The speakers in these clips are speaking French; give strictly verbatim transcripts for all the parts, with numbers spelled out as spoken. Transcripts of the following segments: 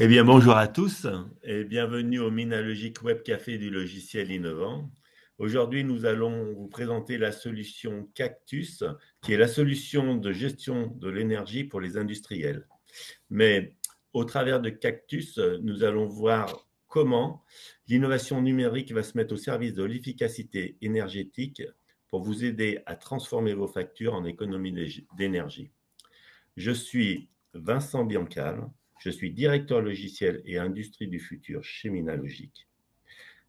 Eh bien, bonjour à tous et bienvenue au Minalogic Web Café du logiciel innovant. Aujourd'hui, nous allons vous présenter la solution Cactus, qui est la solution de gestion de l'énergie pour les industriels. Mais au travers de Cactus, nous allons voir comment l'innovation numérique va se mettre au service de l'efficacité énergétique pour vous aider à transformer vos factures en économie d'énergie. Je suis Vincent Biancal. Je suis directeur logiciel et industrie du futur chez Minalogic.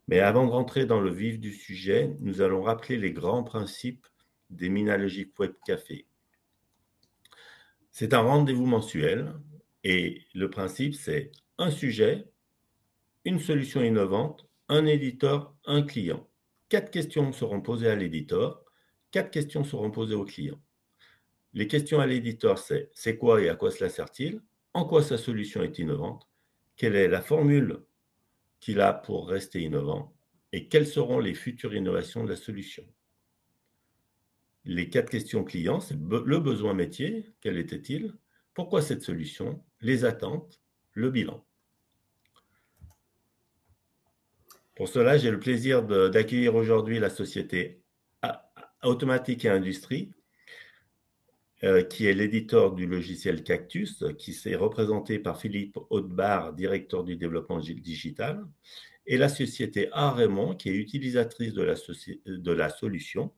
Mais avant de rentrer dans le vif du sujet, nous allons rappeler les grands principes des Minalogic Web Café. C'est un rendez-vous mensuel et le principe, c'est un sujet, une solution innovante, un éditeur, un client. Quatre questions seront posées à l'éditeur, quatre questions seront posées au client. Les questions à l'éditeur, c'est « C'est quoi et à quoi cela sert-il ? » En quoi sa solution est innovante? Quelle est la formule qu'il a pour rester innovant? Et quelles seront les futures innovations de la solution? Les quatre questions clients, c'est le besoin métier, quel était-il? Pourquoi cette solution? Les attentes, le bilan. Pour cela, j'ai le plaisir d'accueillir aujourd'hui la société Automatique et Industrie, qui est l'éditeur du logiciel Cactus, qui s'est représenté par Philippe Hottebart, directeur du développement digital, et la société ARaymond, qui est utilisatrice de la, de la solution,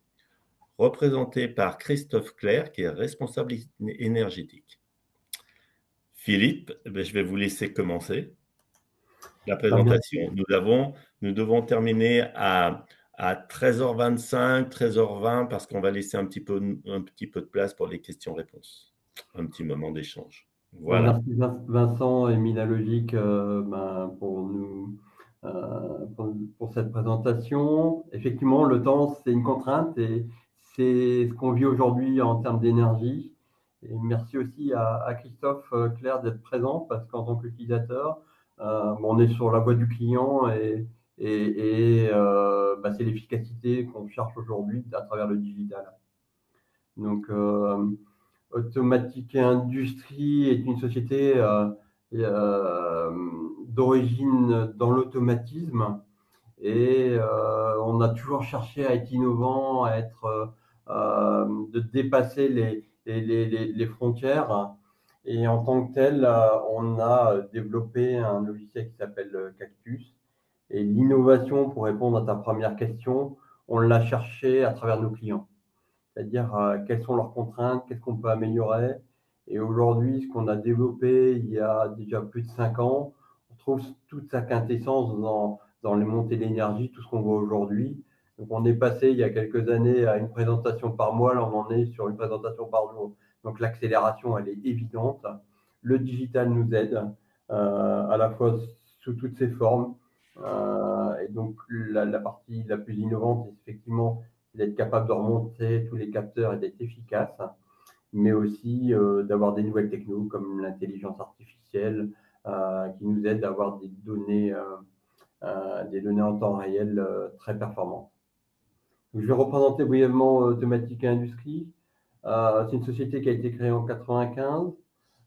représentée par Christophe Clerc, qui est responsable énergétique. Philippe, je vais vous laisser commencer la présentation. Nous, avons, nous devons terminer à... à treize heures vingt-cinq, treize heures vingt, parce qu'on va laisser un petit peu, un petit peu de place pour les questions-réponses. Un petit moment d'échange. Voilà. Merci Vincent et Minalogic euh, ben, pour, nous, euh, pour, pour cette présentation. Effectivement, le temps, c'est une contrainte et c'est ce qu'on vit aujourd'hui en termes d'énergie. Et merci aussi à, à Christophe Clerc d'être présent, parce qu'en tant qu'utilisateur, euh, on est sur la voie du client et et, et euh, bah, c'est l'efficacité qu'on cherche aujourd'hui à travers le digital. Donc, euh, Automatique et Industrie est une société euh, euh, d'origine dans l'automatisme et euh, on a toujours cherché à être innovant, à être, euh, de dépasser les, les, les, les frontières. Et en tant que tel, on a développé un logiciel qui s'appelle Cactus. Et l'innovation, pour répondre à ta première question, on l'a cherché à travers nos clients. C'est-à-dire, euh, quelles sont leurs contraintes, qu'est-ce qu'on peut améliorer. Et aujourd'hui, ce qu'on a développé il y a déjà plus de cinq ans, on trouve toute sa quintessence dans, dans les montées d'énergie, tout ce qu'on voit aujourd'hui. Donc, on est passé, il y a quelques années, à une présentation par mois. Là, on en est sur une présentation par jour. Donc, l'accélération, elle est évidente. Le digital nous aide, euh, à la fois sous toutes ses formes. Euh, et donc, la, la partie la plus innovante, c'est effectivement d'être capable de remonter tous les capteurs et d'être efficace, mais aussi euh, d'avoir des nouvelles technos comme l'intelligence artificielle euh, qui nous aide à avoir des données, euh, euh, des données en temps réel euh, très performantes. Donc, je vais représenter brièvement Automatique et Industrie. Euh, c'est une société qui a été créée en mille neuf cent quatre-vingt-quinze.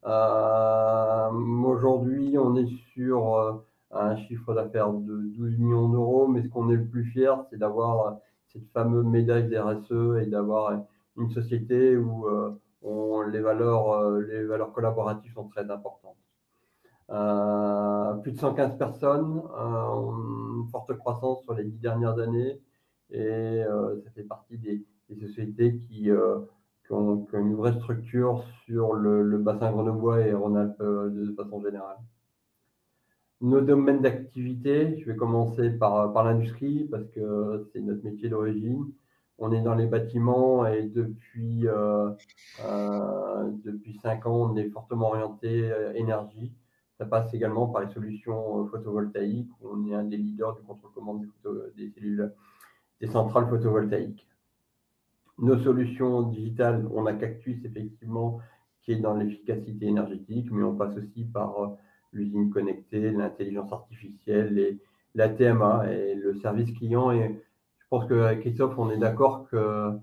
Euh, aujourd'hui, on est sur... Euh, un chiffre d'affaires de douze millions d'euros, mais ce qu'on est le plus fier, c'est d'avoir cette fameuse médaille des R S E et d'avoir une société où euh, on, les, valeurs, euh, les valeurs collaboratives sont très importantes. Euh, plus de cent quinze personnes, euh, une forte croissance sur les dix dernières années, et euh, ça fait partie des, des sociétés qui, euh, qui, ont, qui ont une vraie structure sur le, le bassin grenoblois et Rhône-Alpes euh, de façon générale. Nos domaines d'activité, je vais commencer par, par l'industrie parce que c'est notre métier d'origine. On est dans les bâtiments et depuis, euh, euh, depuis cinq ans, on est fortement orienté énergie. Ça passe également par les solutions photovoltaïques. On est un des leaders du contrôle-commande des, photo, des cellules, des centrales photovoltaïques. Nos solutions digitales, on a Cactus effectivement qui est dans l'efficacité énergétique, mais on passe aussi par l'usine connectée, l'intelligence artificielle et la T M A et le service client. Et je pense que Christophe, on est d'accord que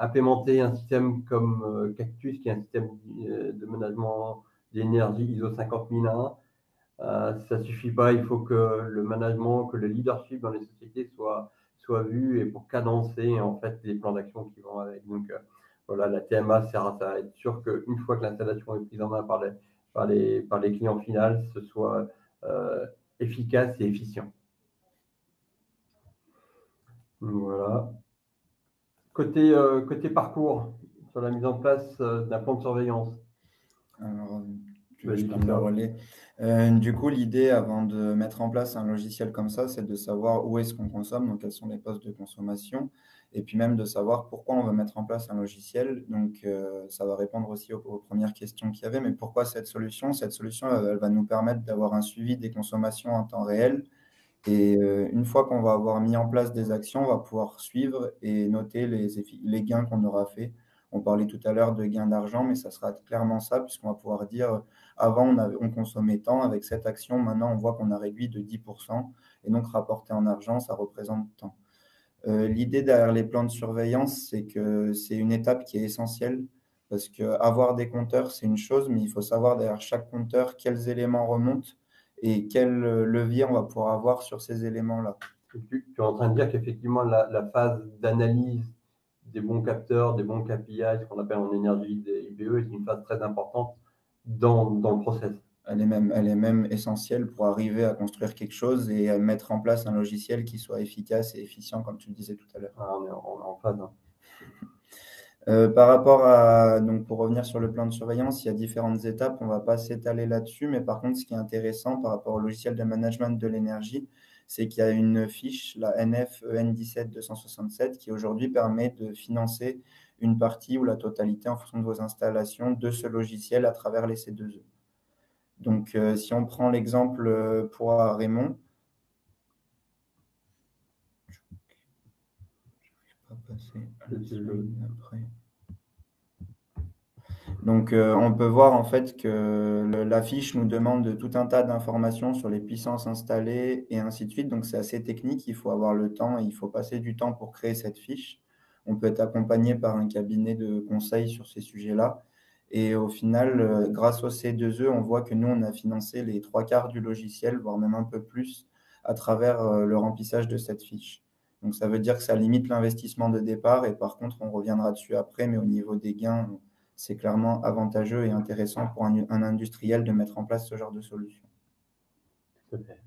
implémenter un système comme Cactus, qui est un système de management d'énergie I S O cinquante mille un, Euh, ça ne suffit pas, il faut que le management, que le leadership dans les sociétés soit, soit vu et pour cadencer en fait, les plans d'action qui vont avec. Donc euh, voilà, la T M A sert à être sûr qu'une fois que l'installation est prise en main par les, par les, par les clients finaux, ce soit euh, efficace et efficient. Voilà. Côté, euh, côté parcours, sur la mise en place euh, d'un plan de surveillance. Alors, je vais prendre le relais. Euh, du coup, l'idée avant de mettre en place un logiciel comme ça, c'est de savoir où est-ce qu'on consomme, donc quels sont les postes de consommation, et puis même de savoir pourquoi on veut mettre en place un logiciel. Donc, euh, ça va répondre aussi aux, aux premières questions qu'il y avait, mais pourquoi cette solution? Cette solution, elle, elle va nous permettre d'avoir un suivi des consommations en temps réel. Et euh, une fois qu'on va avoir mis en place des actions, on va pouvoir suivre et noter les, les gains qu'on aura faits. On parlait tout à l'heure de gains d'argent, mais ça sera clairement ça, puisqu'on va pouvoir dire, avant, on, avait, on consommait tant, avec cette action, maintenant, on voit qu'on a réduit de dix pour cent, et donc rapporté en argent, ça représente tant. Euh, l'idée derrière les plans de surveillance, c'est que c'est une étape qui est essentielle, parce qu'avoir des compteurs, c'est une chose, mais il faut savoir derrière chaque compteur quels éléments remontent et quel levier on va pouvoir avoir sur ces éléments-là. Tu, tu es en train de dire qu'effectivement, la, la phase d'analyse des bons capteurs, des bons K P I, ce qu'on appelle en énergie des I B E, est une phase très importante dans, dans le process. Elle est, même, elle est même essentielle pour arriver à construire quelque chose et à mettre en place un logiciel qui soit efficace et efficient, comme tu le disais tout à l'heure. Ah, on, est, on est en phase. Hein. Euh, par rapport à, donc pour revenir sur le plan de surveillance, il y a différentes étapes, on ne va pas s'étaler là-dessus, mais par contre, ce qui est intéressant par rapport au logiciel de management de l'énergie, c'est qu'il y a une fiche, la N F E N un sept deux sept sept, qui aujourd'hui permet de financer une partie ou la totalité en fonction de vos installations de ce logiciel à travers les C deux E. Donc, euh, si on prend l'exemple pour ARaymond, je ne vais pas passer à la seconde après. Donc, euh, on peut voir en fait que le, la fiche nous demande tout un tas d'informations sur les puissances installées et ainsi de suite. Donc, c'est assez technique, il faut avoir le temps et il faut passer du temps pour créer cette fiche. On peut être accompagné par un cabinet de conseil sur ces sujets-là. Et au final, euh, grâce au C deux E, on voit que nous, on a financé les trois quarts du logiciel, voire même un peu plus, à travers euh, le remplissage de cette fiche. Donc, ça veut dire que ça limite l'investissement de départ. Et par contre, on reviendra dessus après, mais au niveau des gains, c'est clairement avantageux et intéressant pour un, un industriel de mettre en place ce genre de solution. Tout à fait.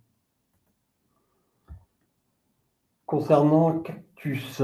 Concernant Cactus,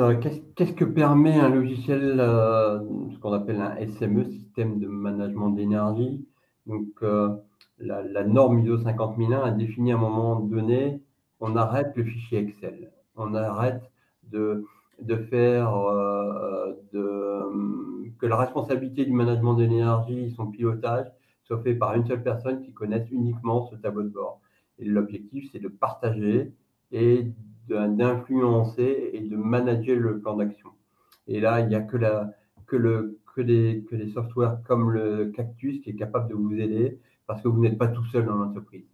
qu'est-ce que permet un logiciel, euh, ce qu'on appelle un S M E, système de management d'énergie? Donc, euh, la, la norme I S O cinquante mille un a défini à un moment donné, on arrête le fichier Excel, on arrête de, de faire euh, de... que la responsabilité du management de l'énergie et son pilotage soit fait par une seule personne qui connaisse uniquement ce tableau de bord. Et l'objectif, c'est de partager et d'influencer et de manager le plan d'action. Et là, il n'y a que, la, que, le, que, les, que les softwares comme le Cactus qui est capable de vous aider parce que vous n'êtes pas tout seul dans l'entreprise.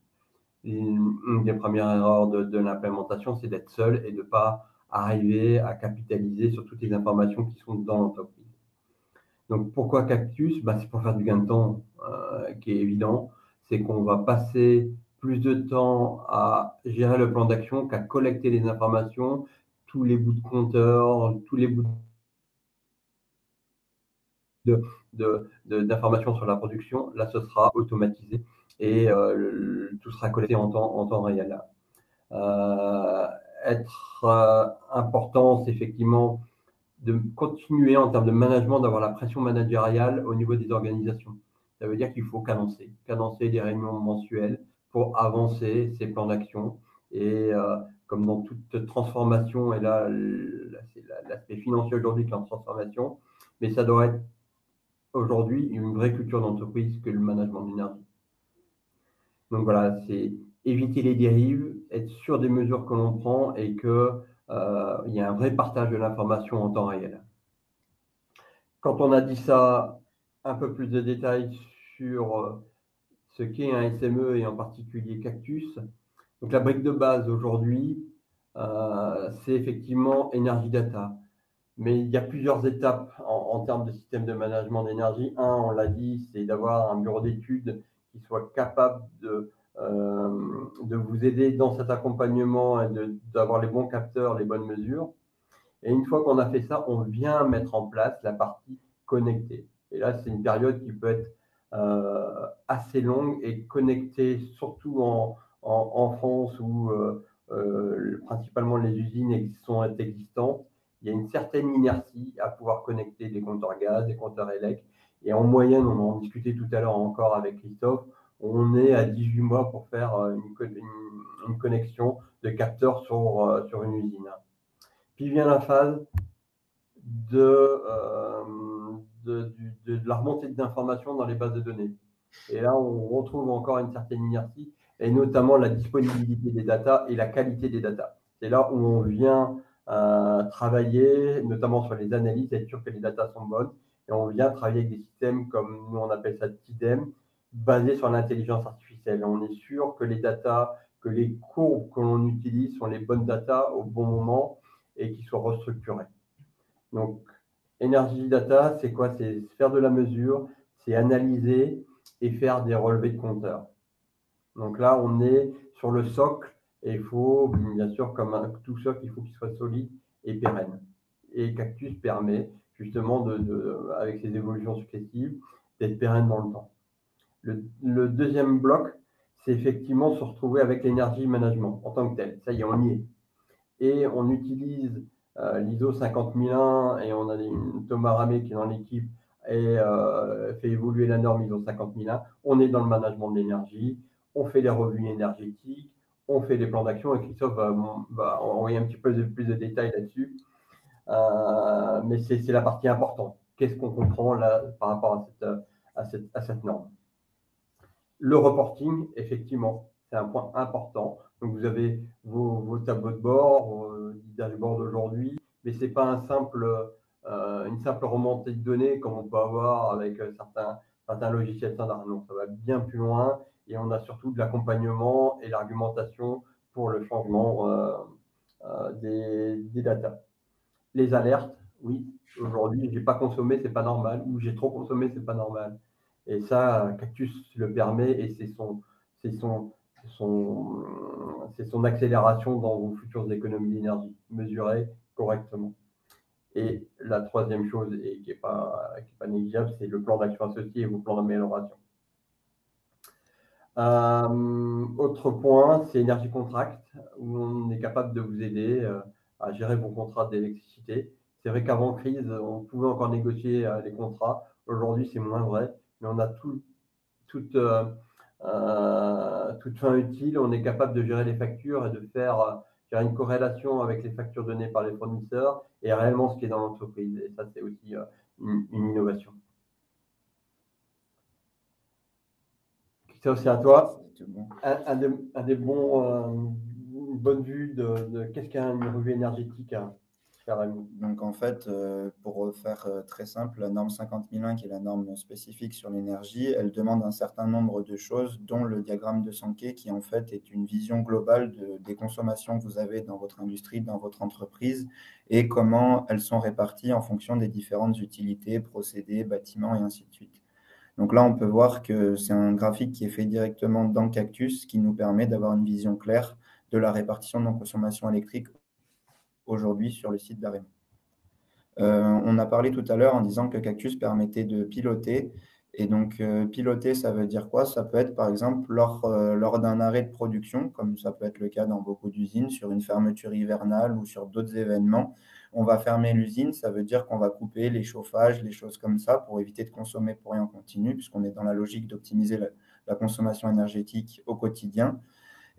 Une des premières erreurs de, de l'implémentation, c'est d'être seul et de ne pas arriver à capitaliser sur toutes les informations qui sont dans l'entreprise. Donc, pourquoi Cactus? Ben, c'est pour faire du gain de temps euh, qui est évident. C'est qu'on va passer plus de temps à gérer le plan d'action qu'à collecter les informations, tous les bouts de compteur, tous les bouts d'informations sur la production. Là, ce sera automatisé et euh, le, tout sera collecté en temps, en temps réel. Euh, être euh, important, c'est effectivement de continuer en termes de management, d'avoir la pression managériale au niveau des organisations. Ça veut dire qu'il faut cadencer, cadencer des réunions mensuelles pour avancer ces plans d'action. Et euh, comme dans toute transformation, et là, c'est l'aspect financier aujourd'hui qui est en transformation, mais ça doit être aujourd'hui une vraie culture d'entreprise que le management d'énergie. Donc voilà, c'est éviter les dérives, être sûr des mesures que l'on prend et que Euh, il y a un vrai partage de l'information en temps réel. Quand on a dit ça, un peu plus de détails sur ce qu'est un S M E et en particulier Cactus. Donc la brique de base aujourd'hui, euh, c'est effectivement Energy Data. Mais il y a plusieurs étapes en, en termes de système de management d'énergie. Un, on l'a dit, c'est d'avoir un bureau d'études qui soit capable de, euh, de vous aider dans cet accompagnement et d'avoir les bons capteurs, les bonnes mesures. Et une fois qu'on a fait ça, on vient mettre en place la partie connectée. Et là, c'est une période qui peut être euh, assez longue et connectée, surtout en, en, en France où euh, euh, principalement les usines sont existantes. Il y a une certaine inertie à pouvoir connecter des compteurs gaz, des compteurs élec. Et en moyenne, on en discutait tout à l'heure encore avec Christophe, on est à dix-huit mois pour faire une, une, une connexion de capteurs sur, sur une usine. Puis vient la phase de, euh, de, de, de la remontée d'informations dans les bases de données. Et là, on retrouve encore une certaine inertie, et notamment la disponibilité des datas et la qualité des datas. C'est là où on vient euh, travailler, notamment sur les analyses, être sûr que les datas sont bonnes. Et on vient travailler avec des systèmes comme nous on appelle ça TIDEM, basés sur l'intelligence artificielle. Et on est sûr que les datas, que les courbes que l'on utilise sont les bonnes datas au bon moment et qui soient restructurées. Donc, énergie data, c'est quoi? C'est faire de la mesure, c'est analyser et faire des relevés de compteurs. Donc là, on est sur le socle et il faut, bien sûr, comme un, tout socle, il faut qu'il soit solide et pérenne. Et Cactus permet justement, de, de, avec ces évolutions successives, d'être pérenne dans le temps. Le, le deuxième bloc, c'est effectivement se retrouver avec l'énergie management en tant que tel. Ça y est, on y est. Et on utilise euh, l'I S O cinquante mille un et on a une, Thomas Ramé qui est dans l'équipe et euh, fait évoluer la norme I S O cinquante mille un. On est dans le management de l'énergie, on fait les revues énergétiques, on fait les plans d'action et Christophe va, va envoyer un petit peu de, plus de détails là-dessus. Euh, mais c'est la partie importante. Qu'est-ce qu'on comprend là par rapport à cette, à cette, à cette norme? Le reporting, effectivement, c'est un point important. Donc, vous avez vos, vos tableaux de bord, vos dashboards d'aujourd'hui, mais ce n'est pas un simple, euh, une simple remontée de données comme on peut avoir avec certains, certains logiciels standards. Non, ça va bien plus loin et on a surtout de l'accompagnement et l'argumentation pour le changement euh, euh, des, des datas. Les alertes, oui, aujourd'hui, je n'ai pas consommé, c'est pas normal, ou j'ai trop consommé, c'est pas normal. Et ça, Cactus le permet et c'est son, c'est son, son, c'est son accélération dans vos futures économies d'énergie, mesurées correctement. Et la troisième chose, et qui n'est pas, qui est pas négligeable, c'est le plan d'action associé et vos plans d'amélioration. Euh, autre point, c'est Energy Contract, où on est capable de vous aider. Euh, à gérer vos contrats d'électricité. C'est vrai qu'avant crise, on pouvait encore négocier les contrats. Aujourd'hui, c'est moins vrai, mais on a tout, toute, euh, toute fin utile. On est capable de gérer les factures et de faire, faire une corrélation avec les factures données par les fournisseurs et réellement ce qui est dans l'entreprise. Et ça, c'est aussi euh, une, une innovation. Christophe, c'est à toi. Un, un, des, un des bons... Euh, Une bonne vue de, de qu'est-ce qu'une revue énergétique à ARaymond. Donc en fait, euh, pour faire très simple, la norme cinquante mille un, qui est la norme spécifique sur l'énergie, elle demande un certain nombre de choses, dont le diagramme de Sankey, qui en fait est une vision globale de, des consommations que vous avez dans votre industrie, dans votre entreprise, et comment elles sont réparties en fonction des différentes utilités, procédés, bâtiments, et ainsi de suite. Donc là, on peut voir que c'est un graphique qui est fait directement dans Cactus, qui nous permet d'avoir une vision claire de la répartition de nos consommations électriques aujourd'hui sur le site d'ARaymond. Euh, on a parlé tout à l'heure en disant que Cactus permettait de piloter. Et donc, euh, piloter, ça veut dire quoi? Ça peut être, par exemple, lors, euh, lors d'un arrêt de production, comme ça peut être le cas dans beaucoup d'usines, sur une fermeture hivernale ou sur d'autres événements. On va fermer l'usine, ça veut dire qu'on va couper les chauffages, les choses comme ça, pour éviter de consommer pour rien en continu, puisqu'on est dans la logique d'optimiser la, la consommation énergétique au quotidien.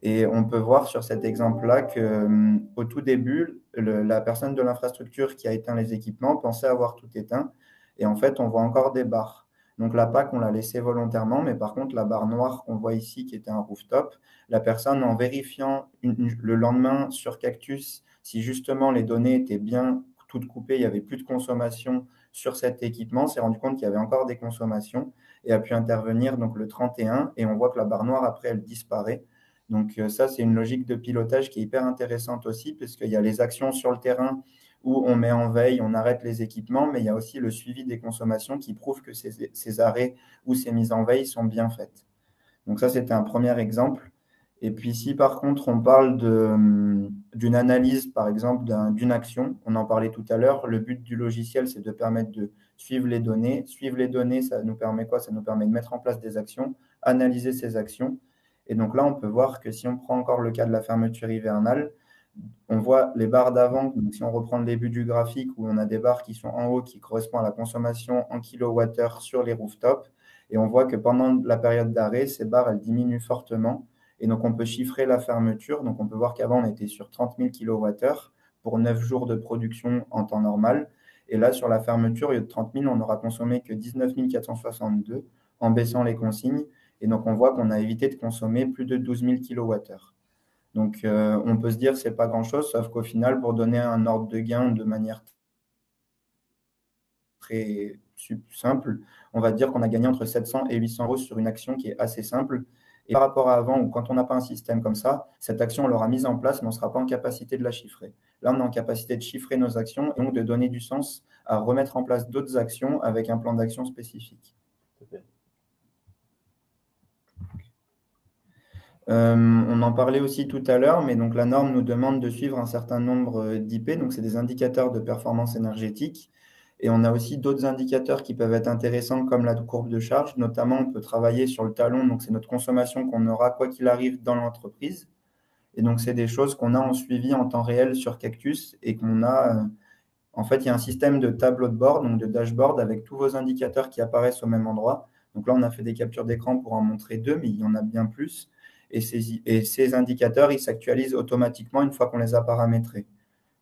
Et on peut voir sur cet exemple-là qu'au tout début, le, la personne de l'infrastructure qui a éteint les équipements pensait avoir tout éteint. Et en fait, on voit encore des barres. Donc la PAC, on l'a laissée volontairement. Mais par contre, la barre noire qu'on voit ici, qui était un rooftop, la personne, en vérifiant une, le lendemain sur Cactus, si justement les données étaient bien toutes coupées, il n'y avait plus de consommation sur cet équipement, s'est rendu compte qu'il y avait encore des consommations et a pu intervenir donc, le trente et un. Et on voit que la barre noire, après, elle disparaît. Donc ça, c'est une logique de pilotage qui est hyper intéressante aussi, parce qu'il y a les actions sur le terrain où on met en veille, on arrête les équipements, mais il y a aussi le suivi des consommations qui prouve que ces, ces arrêts ou ces mises en veille sont bien faites. Donc ça, c'était un premier exemple. Et puis si par contre, on parle d'une analyse, par exemple, d'une un, action, on en parlait tout à l'heure, le but du logiciel, c'est de permettre de suivre les données. Suivre les données, ça nous permet quoi? Ça nous permet de mettre en place des actions, analyser ces actions. Et donc là, on peut voir que si on prend encore le cas de la fermeture hivernale, on voit les barres d'avant. Donc si on reprend le début du graphique où on a des barres qui sont en haut qui correspondent à la consommation en kilowattheure sur les rooftops, et on voit que pendant la période d'arrêt, ces barres elles diminuent fortement. Et donc on peut chiffrer la fermeture. Donc on peut voir qu'avant on était sur trente mille kilowattheures pour neuf jours de production en temps normal. Et là sur la fermeture, au lieu de trente mille, on n'aura consommé que dix-neuf mille quatre cent soixante-deux en baissant les consignes. Et donc on voit qu'on a évité de consommer plus de douze mille kilowattheures. Donc, euh, on peut se dire que ce n'est pas grand-chose, sauf qu'au final, pour donner un ordre de gain de manière très simple, on va dire qu'on a gagné entre sept cents et huit cents euros sur une action qui est assez simple. Et par rapport à avant, où quand on n'a pas un système comme ça, cette action, on l'aura mise en place, mais on ne sera pas en capacité de la chiffrer. Là, on est en capacité de chiffrer nos actions et donc de donner du sens à remettre en place d'autres actions avec un plan d'action spécifique. Euh, on en parlait aussi tout à l'heure, mais donc la norme nous demande de suivre un certain nombre d'I P, donc c'est des indicateurs de performance énergétique. Et on a aussi d'autres indicateurs qui peuvent être intéressants, comme la courbe de charge. Notamment, on peut travailler sur le talon, donc c'est notre consommation qu'on aura quoi qu'il arrive dans l'entreprise. Et donc, c'est des choses qu'on a en suivi en temps réel sur Cactus et qu'on a... Euh, en fait, il y a un système de tableau de bord, donc de dashboard, avec tous vos indicateurs qui apparaissent au même endroit. Donc là, on a fait des captures d'écran pour en montrer deux, mais il y en a bien plus. Et ces, et ces indicateurs, ils s'actualisent automatiquement une fois qu'on les a paramétrés.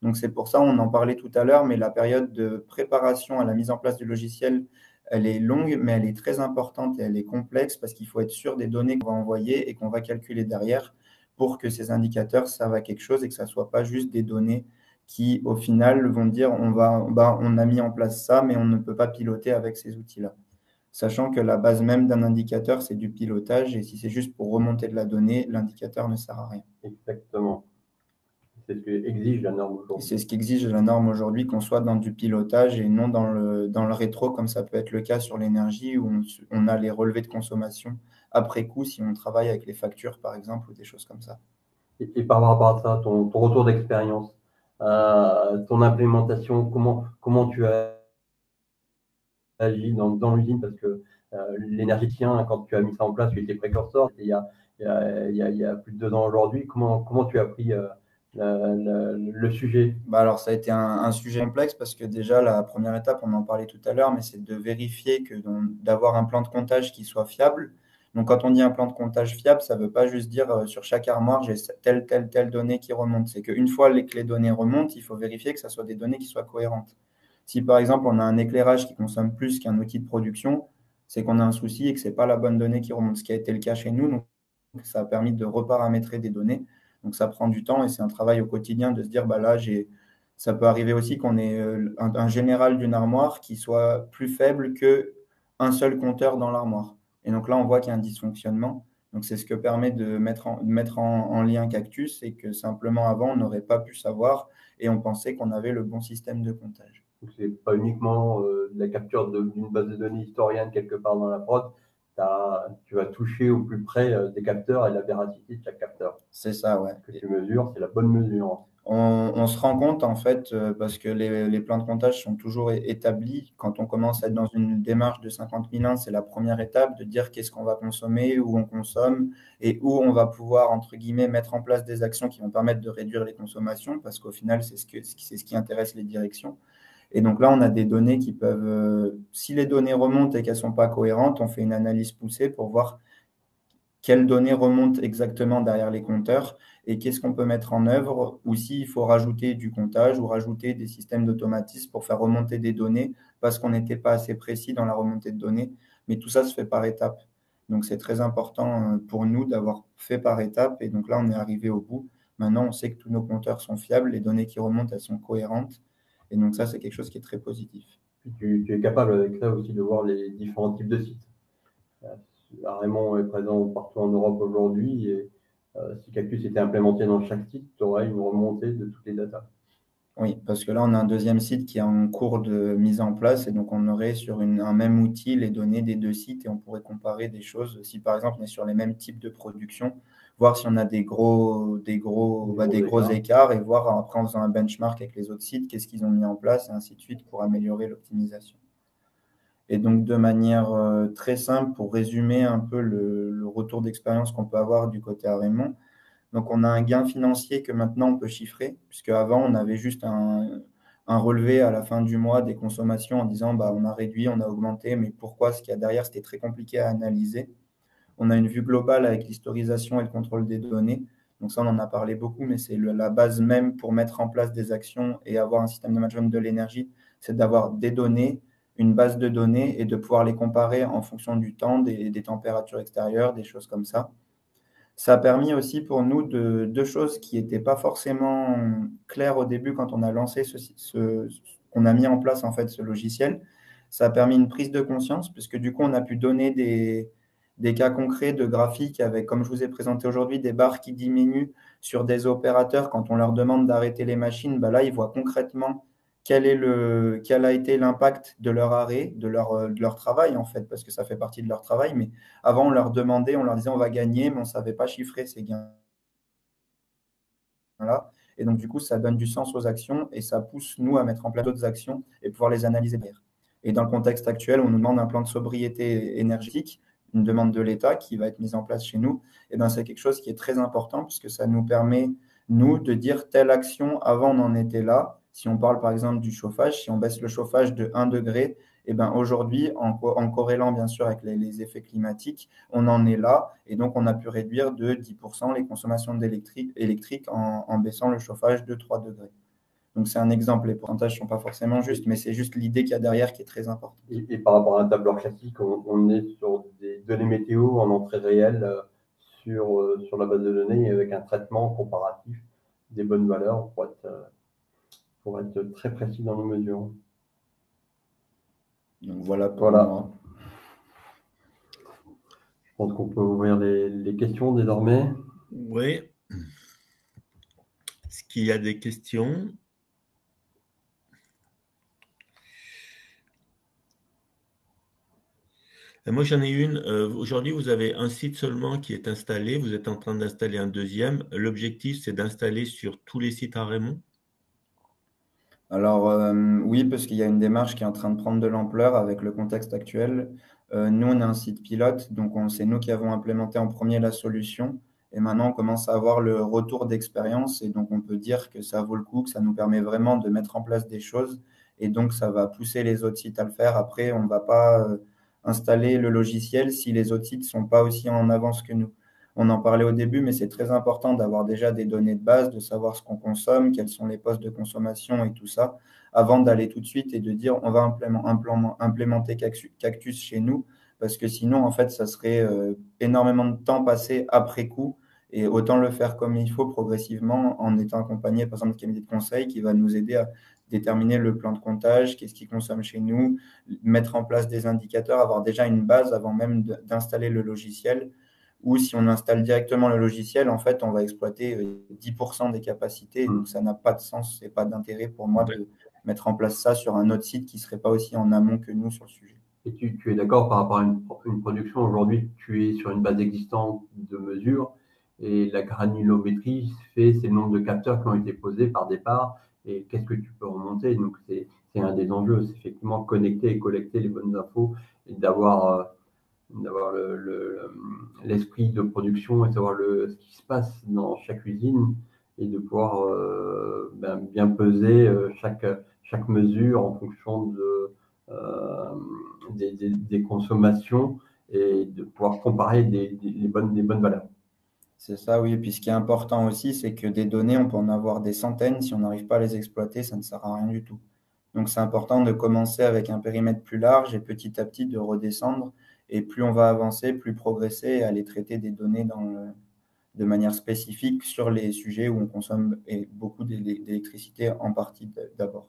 Donc, c'est pour ça, on en parlait tout à l'heure, mais la période de préparation à la mise en place du logiciel, elle est longue, mais elle est très importante et elle est complexe parce qu'il faut être sûr des données qu'on va envoyer et qu'on va calculer derrière pour que ces indicateurs servent à quelque chose et que ça ne soit pas juste des données qui, au final, vont dire on, va, bah, on a mis en place ça, mais on ne peut pas piloter avec ces outils-là. Sachant que la base même d'un indicateur, c'est du pilotage. Et si c'est juste pour remonter de la donnée, l'indicateur ne sert à rien. Exactement. C'est ce qu'exige la norme aujourd'hui. C'est ce qu'exige la norme aujourd'hui, qu'on soit dans du pilotage et non dans le, dans le rétro, comme ça peut être le cas sur l'énergie, où on, on a les relevés de consommation après coup, si on travaille avec les factures, par exemple, ou des choses comme ça. Et, et par rapport à ça, ton, ton retour d'expérience, euh, ton implémentation, comment, comment tu as... dans, dans l'usine, parce que euh, l'énergie tient, quand tu as mis ça en place, tu étais précurseur, il y a, il y a, il y a, il y a plus de deux ans aujourd'hui. Comment, comment tu as pris euh, le, le, le sujet? Bah alors, ça a été un, un sujet complexe, parce que déjà, la première étape, on en parlait tout à l'heure, mais c'est de vérifier que d'avoir un plan de comptage qui soit fiable. Donc, quand on dit un plan de comptage fiable, ça ne veut pas juste dire euh, sur chaque armoire, j'ai telle, telle, telle donnée qui remonte. C'est qu'une fois les, que les données remontent, il faut vérifier que ce soit des données qui soient cohérentes. Si, par exemple, on a un éclairage qui consomme plus qu'un outil de production, c'est qu'on a un souci et que ce n'est pas la bonne donnée qui remonte, ce qui a été le cas chez nous. Donc, ça a permis de reparamétrer des données. Donc, ça prend du temps et c'est un travail au quotidien de se dire, bah là, j'ai... ça peut arriver aussi qu'on ait un, un général d'une armoire qui soit plus faible qu'un seul compteur dans l'armoire. Et donc là, on voit qu'il y a un dysfonctionnement. Donc, c'est ce que permet de mettre en, de mettre en, en lien Cactus et que simplement avant, on n'aurait pas pu savoir et on pensait qu'on avait le bon système de comptage. Ce n'est pas uniquement euh, la capture d'une base de données historienne quelque part dans la prod. Tu vas toucher au plus près euh, des capteurs et de la véracité de chaque capteur. C'est ça, ouais. Ce que tu mesures, c'est la bonne mesure. On, on se rend compte, en fait, euh, parce que les, les plans de comptage sont toujours établis. Quand on commence à être dans une démarche de cinquante mille un, c'est la première étape de dire qu'est-ce qu'on va consommer, où on consomme et où on va pouvoir, entre guillemets, mettre en place des actions qui vont permettre de réduire les consommations parce qu'au final, c'est ce, ce qui intéresse les directions. Et donc là, on a des données qui peuvent, euh, si les données remontent et qu'elles ne sont pas cohérentes, on fait une analyse poussée pour voir quelles données remontent exactement derrière les compteurs et qu'est-ce qu'on peut mettre en œuvre ou s'il faut rajouter du comptage ou rajouter des systèmes d'automatisme pour faire remonter des données parce qu'on n'était pas assez précis dans la remontée de données. Mais tout ça se fait par étapes. Donc, c'est très important pour nous d'avoir fait par étapes. Et donc là, on est arrivé au bout. Maintenant, on sait que tous nos compteurs sont fiables. Les données qui remontent, elles sont cohérentes. Et donc ça, c'est quelque chose qui est très positif. Tu, tu es capable avec ça aussi de voir les différents types de sites. ARaymond est présent partout en Europe aujourd'hui. Et euh, si Cactus était implémenté dans chaque site, tu aurais une remontée de toutes les datas. Oui, parce que là, on a un deuxième site qui est en cours de mise en place et donc on aurait sur une, un même outil les données des deux sites et on pourrait comparer des choses. Si par exemple, on est sur les mêmes types de production, voir si on a des gros, des gros, bah, des gros écarts et voir après en faisant un benchmark avec les autres sites, qu'est-ce qu'ils ont mis en place et ainsi de suite pour améliorer l'optimisation. Et donc, de manière très simple, pour résumer un peu le, le retour d'expérience qu'on peut avoir du côté ARaymond, donc, on a un gain financier que maintenant, on peut chiffrer, puisque avant on avait juste un, un relevé à la fin du mois des consommations en disant bah, on a réduit, on a augmenté, mais pourquoi ce qu'il y a derrière, c'était très compliqué à analyser. On a une vue globale avec l'historisation et le contrôle des données. Donc, ça, on en a parlé beaucoup, mais c'est la base même pour mettre en place des actions et avoir un système de management de l'énergie, c'est d'avoir des données, une base de données et de pouvoir les comparer en fonction du temps, des, des températures extérieures, des choses comme ça. Ça a permis aussi pour nous de, deux choses qui n'étaient pas forcément claires au début quand on a lancé ce, ce qu'on a mis en place en fait ce logiciel. Ça a permis une prise de conscience puisque du coup on a pu donner des, des cas concrets de graphiques avec, comme je vous ai présenté aujourd'hui, des barres qui diminuent sur des opérateurs quand on leur demande d'arrêter les machines. Ben là ils voient concrètement quel est le, quel a été l'impact de leur arrêt, de leur, de leur travail en fait, parce que ça fait partie de leur travail. Mais avant, on leur demandait, on leur disait on va gagner, mais on ne savait pas chiffrer ces gains-là. Voilà. Et donc, du coup, ça donne du sens aux actions et ça pousse, nous, à mettre en place d'autres actions et pouvoir les analyser derrière. Et dans le contexte actuel, on nous demande un plan de sobriété énergétique, une demande de l'État qui va être mise en place chez nous. Et bien, c'est quelque chose qui est très important puisque ça nous permet, nous, de dire telle action, avant, on en était là. Si on parle, par exemple, du chauffage, si on baisse le chauffage de un degré, eh ben aujourd'hui, en, co en corrélant, bien sûr, avec les, les effets climatiques, on en est là. Et donc, on a pu réduire de dix pour cent les consommations d'électrique électrique en, en baissant le chauffage de trois degrés. Donc, c'est un exemple. Les pourcentages ne sont pas forcément justes, mais c'est juste l'idée qu'il y a derrière qui est très importante. Et, et par rapport à un tableur classique, on, on est sur des données météo en entrée réelle euh, sur, euh, sur la base de données avec un traitement comparatif des bonnes valeurs pour être... Euh, pour être très précis dans nos mesures. Donc voilà pour voilà. Moi. Je pense qu'on peut ouvrir les, les questions désormais. Oui. Est-ce qu'il y a des questions? Et moi, j'en ai une. Euh, aujourd'hui, vous avez un site seulement qui est installé. Vous êtes en train d'installer un deuxième. L'objectif, c'est d'installer sur tous les sites ARaymond? Alors euh, oui, parce qu'il y a une démarche qui est en train de prendre de l'ampleur avec le contexte actuel. Euh, nous, on a un site pilote, donc c'est nous qui avons implémenté en premier la solution. Et maintenant, on commence à avoir le retour d'expérience. Et donc, on peut dire que ça vaut le coup, que ça nous permet vraiment de mettre en place des choses. Et donc, ça va pousser les autres sites à le faire. Après, on ne va pas euh, installer le logiciel si les autres sites ne sont pas aussi en avance que nous. On en parlait au début, mais c'est très important d'avoir déjà des données de base, de savoir ce qu'on consomme, quels sont les postes de consommation et tout ça, avant d'aller tout de suite et de dire on va implémenter Cactus chez nous, parce que sinon, en fait, ça serait énormément de temps passé après coup, et autant le faire comme il faut progressivement en étant accompagné, par exemple, de comité de conseil qui va nous aider à déterminer le plan de comptage, qu'est-ce qu'ils consomment chez nous, mettre en place des indicateurs, avoir déjà une base avant même d'installer le logiciel. Ou si on installe directement le logiciel, en fait, on va exploiter dix pour cent des capacités. Donc, ça n'a pas de sens et pas d'intérêt pour moi de mettre en place ça sur un autre site qui ne serait pas aussi en amont que nous sur le sujet. Et tu, tu es d'accord par rapport à une, une production. Aujourd'hui, tu es sur une base existante de mesures et la granulométrie fait c'est le nombre de capteurs qui ont été posés par départ et qu'est-ce que tu peux remonter. Donc, c'est un des enjeux, c'est effectivement connecter et collecter les bonnes infos et d'avoir... Euh, d'avoir l'esprit le, le, de production et de savoir le, ce qui se passe dans chaque usine et de pouvoir euh, ben, bien peser chaque, chaque mesure en fonction de, euh, des, des, des consommations et de pouvoir comparer des, des, des, bonnes, des bonnes valeurs. C'est ça, oui. Et puis ce qui est important aussi, c'est que des données, on peut en avoir des centaines. Si on n'arrive pas à les exploiter, ça ne sert à rien du tout. Donc c'est important de commencer avec un périmètre plus large et petit à petit de redescendre. Et plus on va avancer, plus progresser et aller traiter des données dans le, de manière spécifique sur les sujets où on consomme et beaucoup d'électricité en partie d'abord.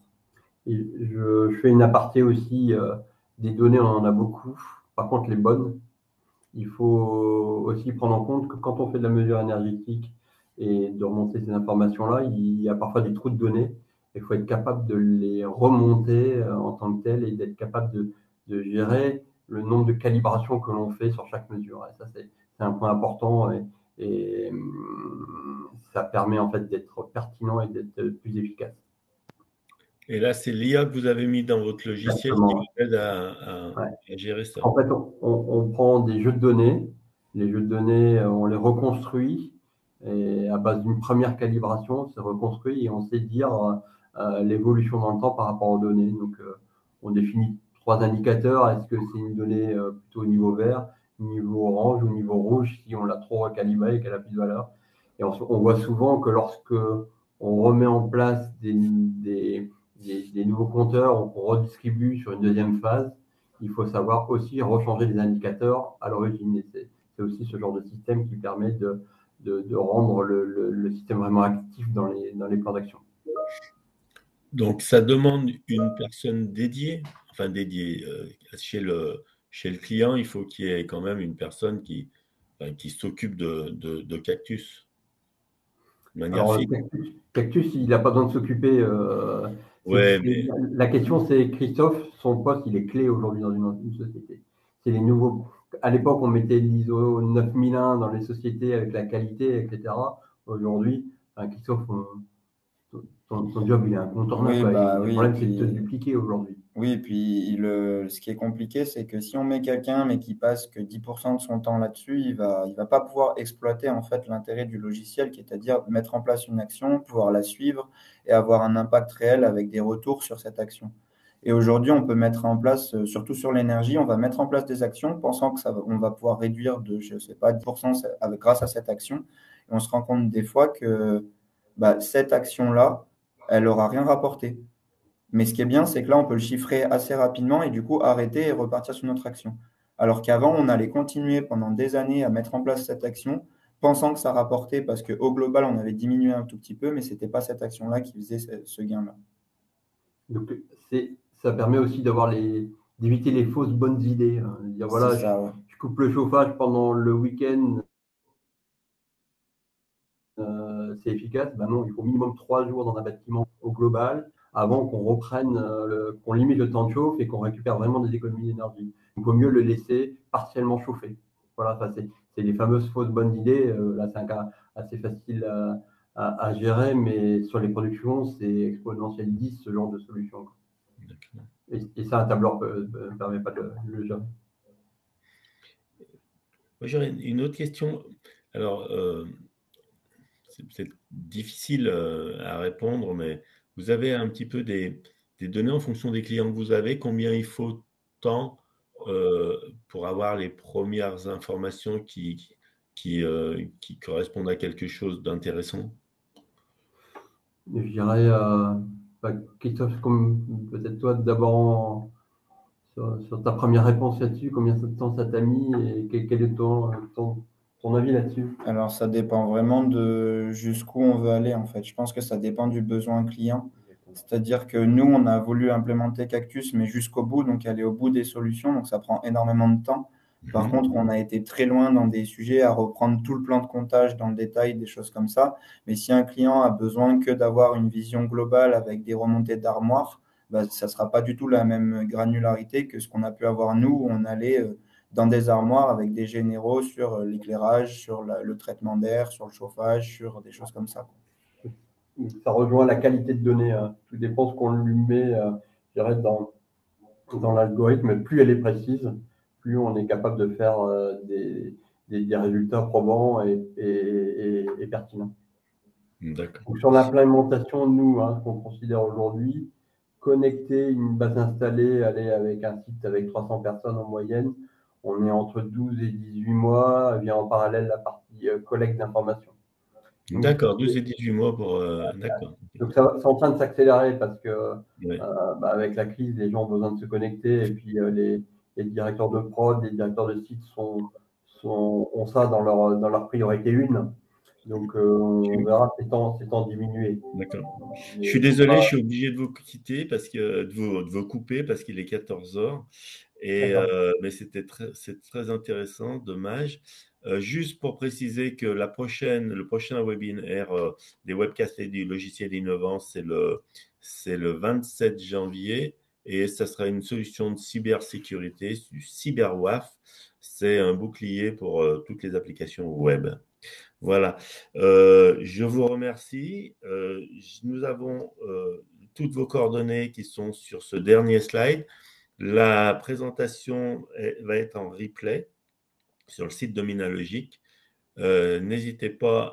Je, je fais une aparté aussi, euh, des données, on en a beaucoup. Par contre, les bonnes, il faut aussi prendre en compte que quand on fait de la mesure énergétique et de remonter ces informations-là, il y a parfois des trous de données Il faut être capable de les remonter euh, en tant que tel et d'être capable de, de gérer le nombre de calibrations que l'on fait sur chaque mesure. Et ça, c'est un point important et, et hum, ça permet en fait d'être pertinent et d'être plus efficace. Et là, c'est l'I A que vous avez mis dans votre logiciel. Exactement. Qui vous aide à, à, ouais. à gérer ça. En fait, on, on prend des jeux de données. Les jeux de données, on les reconstruit et à base d'une première calibration, c'est reconstruit et on sait dire euh, l'évolution dans le temps par rapport aux données. Donc, euh, on définit trois indicateurs. Est-ce que c'est une donnée euh, plutôt au niveau vert, au niveau orange ou au niveau rouge si on l'a trop recalibrée et qu'elle a plus de valeur? Et on, on voit souvent que lorsque on remet en place des, des Des, des nouveaux compteurs, on redistribue sur une deuxième phase, il faut savoir aussi rechanger les indicateurs à l'origine. C'est aussi ce genre de système qui permet de, de, de rendre le, le, le système vraiment actif dans les, dans les plans d'action. Donc, ça demande une personne dédiée, enfin dédiée euh, chez, le, chez le client, il faut qu'il y ait quand même une personne qui, enfin, qui s'occupe de, de, de Cactus. De manière Alors, Cactus, Cactus, il n'a pas besoin de s'occuper... Euh, Ouais, mais... La question, c'est Christophe, son poste, il est clé aujourd'hui dans une, une société. C'est les nouveaux. À l'époque, on mettait l'I S O neuf mille un dans les sociétés avec la qualité, et cetera. Aujourd'hui, hein, Christophe, on... son, son job, il est incontournable. Oui, bah, oui, le problème, puis... c'est de te dupliquer aujourd'hui. Oui, et puis il, euh, ce qui est compliqué, c'est que si on met quelqu'un, mais qui passe que dix pour cent de son temps là-dessus, il va, il va pas pouvoir exploiter en fait l'intérêt du logiciel, qui est à dire mettre en place une action, pouvoir la suivre et avoir un impact réel avec des retours sur cette action. Et aujourd'hui, on peut mettre en place, euh, surtout sur l'énergie, on va mettre en place des actions pensant que ça va, on va pouvoir réduire de, je sais pas, dix pour cent avec, grâce à cette action. Et on se rend compte des fois que bah, cette action-là, elle aura rien rapporté. Mais ce qui est bien, c'est que là, on peut le chiffrer assez rapidement et du coup, arrêter et repartir sur notre action. Alors qu'avant, on allait continuer pendant des années à mettre en place cette action, pensant que ça rapportait parce qu'au global, on avait diminué un tout petit peu, mais ce n'était pas cette action-là qui faisait ce, ce gain-là. Donc, c'est, ça permet aussi d'avoir les, d'éviter les fausses bonnes idées. Hein. Dire, voilà, ça, je, ouais. je coupe le chauffage pendant le week-end, euh, c'est efficace. Ben non, il faut au minimum trois jours dans un bâtiment au global, avant qu'on reprenne, le, qu'on limite le temps de chauffe et qu'on récupère vraiment des économies d'énergie. Il vaut mieux le laisser partiellement chauffer. Voilà, ça c'est, c'est les fameuses fausses bonnes idées. Euh, là, c'est un cas assez facile à, à, à gérer, mais sur les productions, c'est exponentiel dix, ce genre de solution. Et, et ça, un tableur ne permet pas de le gérer. J'aurais une autre question. Alors, euh, c'est peut-être difficile à répondre, mais vous avez un petit peu des, des données en fonction des clients que vous avez, combien il faut de temps euh, pour avoir les premières informations qui, qui, euh, qui correspondent à quelque chose d'intéressant? Je dirais, euh, bah, Christophe, comme peut-être toi, d'abord en, sur, sur ta première réponse là-dessus, combien de temps ça t'a mis et quel, quel est ton, ton Ton avis là-dessus? Alors, ça dépend vraiment de jusqu'où on veut aller, en fait. Je pense que ça dépend du besoin client. C'est-à-dire que nous, on a voulu implémenter Cactus, mais jusqu'au bout, donc aller au bout des solutions. Donc, ça prend énormément de temps. Par mmh. contre, on a été très loin dans des sujets à reprendre tout le plan de comptage dans le détail, des choses comme ça. Mais si un client a besoin que d'avoir une vision globale avec des remontées d'armoire, bah, ça ne sera pas du tout la même granularité que ce qu'on a pu avoir nous, où on allait... Euh, dans des armoires avec des généraux sur l'éclairage, sur la, le traitement d'air, sur le chauffage, sur des choses comme ça. Ça rejoint la qualité de données. Hein. Tout dépend ce qu'on lui met euh, je dirais, dans, dans l'algorithme. Plus elle est précise, plus on est capable de faire euh, des, des, des résultats probants et, et, et, et pertinents. D'accord. Donc, sur l'implémentation, nous, hein, ce qu'on considère aujourd'hui, connecter une base installée, aller avec un site avec trois cents personnes en moyenne, on est entre douze et dix-huit mois, vient en parallèle la partie collecte d'informations. D'accord, douze et dix-huit mois pour… Euh, d'accord. Donc, ça, c'est en train de s'accélérer parce que ouais. euh, bah, avec la crise, les gens ont besoin de se connecter et puis euh, les, les directeurs de prod, les directeurs de site sont, sont, ont ça dans leur, dans leur priorité une. Donc, euh, on verra ces temps, ces temps diminuer. D'accord. Je suis désolé, ah. je suis obligé de vous quitter, parce que, de, vous, de vous couper parce qu'il est quatorze heures. Et, euh, mais c'était très, très intéressant, dommage. Euh, juste pour préciser que la prochaine, le prochain webinaire euh, des webcasts et du logiciel innovant, c'est le, le vingt-sept janvier. Et ça sera une solution de cybersécurité, du CyberWAF. C'est un bouclier pour euh, toutes les applications web. Voilà, euh, je vous remercie. Euh, nous avons euh, toutes vos coordonnées qui sont sur ce dernier slide. La présentation est, va être en replay sur le site de Minalogic. Euh, n'hésitez pas